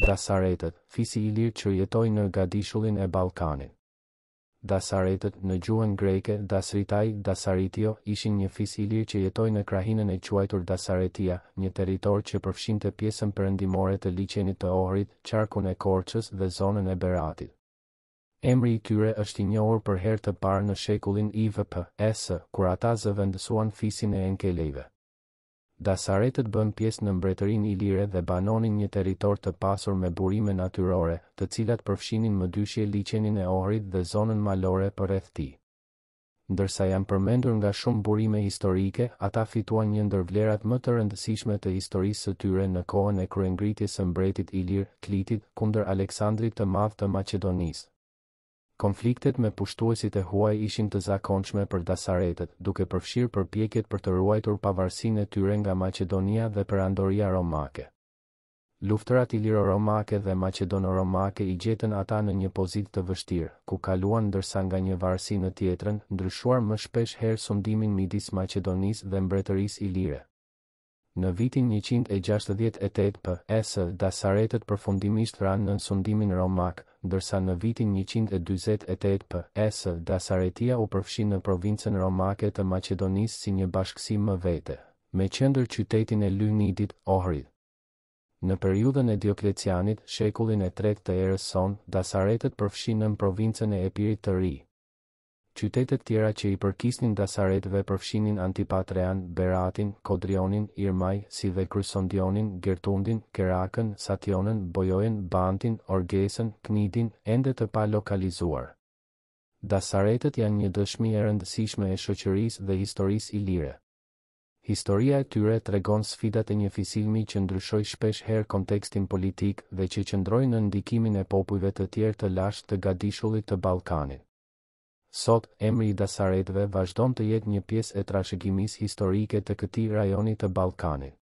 Dasaretët, fisi ilir që jetoj në Gadishullin e Ballkanit. Dasaretët në gjuhën greke Dasritaj, Dasaritio, ishin një fis ilir që jetoj në krahinën e quajtur Dasaretia, një territor që përfshinte pjesën perëndimore të liçenit të Ohrit, qarkun e Korçës dhe zonën e Beratit. Emri I tyre është I njohur për herë të parë në shekullin I VP-s, kur ata zëvendësuan fisin e enkelejve. Dasaretët bën pjesë në mbretërinë ilire dhe banonin një territor të pasur me burime natyrore, të cilat përfshinin mëdyshje liçenin e Ohrit dhe zonën malore përreth tij. Ndërsa janë përmendur nga shumë burime historike, ata fituan një ndër vlerat më të rëndësishme të historisë së tyre në kohën e kryengritjes së mbretit ilir, Klitit, kundër Aleksandrit të Madh të Maqedonisë. Konfliktet me pushtuesit e huaj ishin të zakonshme për Dasaretët, duke përfshirë përpjekjet për të ruajtur pavarësinë e tyre nga Maqedonia dhe perandoria romake. Luftërat iliro-romake dhe maqedono-romake I gjetën ata në një pozitë të vështirë, ku kaluan ndërsa nga një varësi në tjetrën, ndryshuar më shpesh herë sundimin midis Maqedonisë dhe mbretërisë ilire. Në vitin 168 p.s. Dasaretët përfundimisht ranë në sundimin romak, ndërsa në vitin 148 p.s. Dasaretia u përfshin në provincën romake të Maqedonisë si një bashkësi më vete, me qendër qytetin e Lunidit, Ohrid. Në periudhën e Dioklecianit, shekullin e 3 të erës son, Dasaretët përfshin në provincën e Epirit të ri. Qytetet tjera që I përkisnin Dasaretëve përfshinin antipatrean, beratin, kodrionin, irmaj, si dhe krysondionin, gertundin, keraken, satjonen, bojojen, bandin, orgesen, knidin, ende të pa lokalizuar. Dasaretët janë një dëshmi e rëndësishme e shoqërisë dhe historisë ilire. Historia e tyre tregon sfidat e një fisilmi që ndryshoi shpesh herë kontekstin politik dhe që qëndroi në ndikimin e popujve të tjerë të lashtë të Gadishullit të Ballkanit. Sot, emri I Dasaretëve vazhdon të jetë një pjesë e trashëgimisë historike të këtij rajoni të Ballkanit.